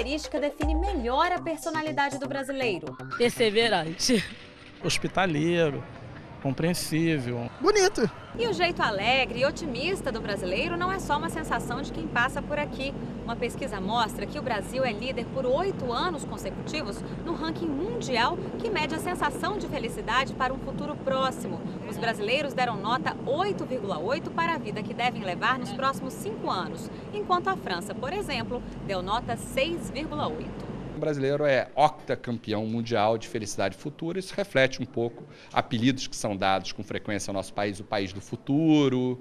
característica define melhor a personalidade do brasileiro? Perseverante. Hospitaleiro, compreensível. Bonito. E o jeito alegre e otimista do brasileiro não é só uma sensação de quem passa por aqui. Uma pesquisa mostra que o Brasil é líder por 8 anos consecutivos no ranking mundial que mede a sensação de felicidade para um futuro próximo. Os brasileiros deram nota 8,8 para a vida que devem levar nos próximos 5 anos, enquanto a França, por exemplo, deu nota 6,8. O brasileiro é octacampeão mundial de felicidade futura. Isso reflete um pouco apelidos que são dados com frequência ao nosso país, o país do futuro,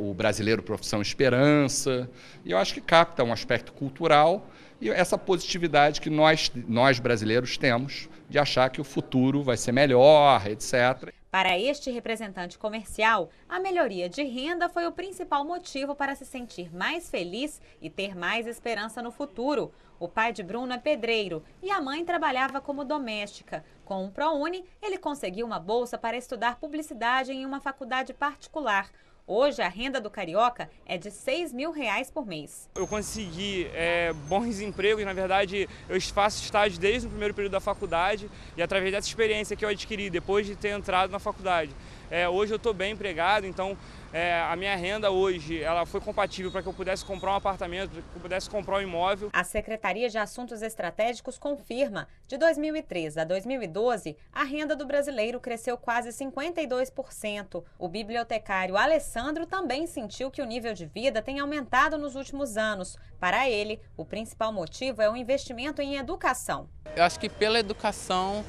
o brasileiro profissão esperança. E eu acho que capta um aspecto cultural e essa positividade que nós brasileiros temos de achar que o futuro vai ser melhor, etc. Para este representante comercial, a melhoria de renda foi o principal motivo para se sentir mais feliz e ter mais esperança no futuro. O pai de Bruno é pedreiro e a mãe trabalhava como doméstica. Com o Prouni, ele conseguiu uma bolsa para estudar publicidade em uma faculdade particular. Hoje, a renda do carioca é de R$ 6.000 por mês. Eu consegui bons empregos, na verdade, eu faço estágio desde o primeiro período da faculdade e através dessa experiência que eu adquiri depois de ter entrado na faculdade. Hoje eu estou bem empregado, então a minha renda hoje ela foi compatível para que eu pudesse comprar um apartamento, para que eu pudesse comprar um imóvel. A Secretaria de Assuntos Estratégicos confirma, de 2003 a 2012, a renda do brasileiro cresceu quase 52%. O bibliotecário Alessandro também sentiu que o nível de vida tem aumentado nos últimos anos. Para ele, o principal motivo é o investimento em educação. Eu acho que pela educação,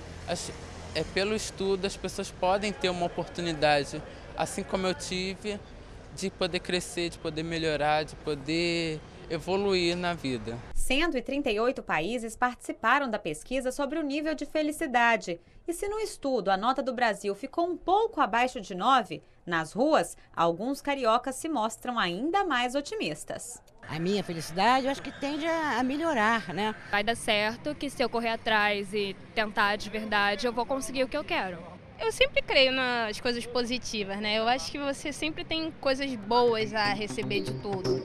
pelo estudo, as pessoas podem ter uma oportunidade, assim como eu tive, de poder crescer, de poder melhorar, de poder evoluir na vida. 138 países participaram da pesquisa sobre o nível de felicidade. E se no estudo a nota do Brasil ficou um pouco abaixo de 9, nas ruas, alguns cariocas se mostram ainda mais otimistas. A minha felicidade eu acho que tende a melhorar, né? Vai dar certo que se eu correr atrás e tentar de verdade, eu vou conseguir o que eu quero. Eu sempre creio nas coisas positivas, né? Eu acho que você sempre tem coisas boas a receber de tudo.